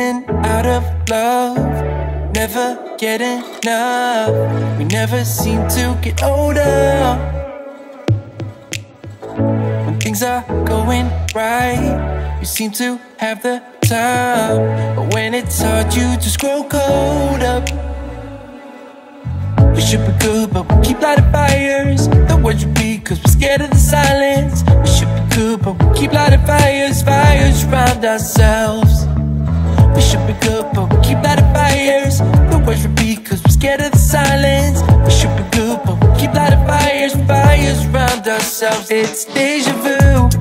in and out of love, never get enough. We never seem to get older. When things are going right, you seem to have the time, but when it's hard, you just grow cold up. We should be good, but we keep lighting fires. The words repeat, cause we're scared of the silence. We should be good, but we keep lighting fires. Fires around ourselves. We should be good, but we keep lighting fires. The words repeat, cause we're scared of the silence. We should be good, but we keep lighting fires. Fires around ourselves. It's deja vu.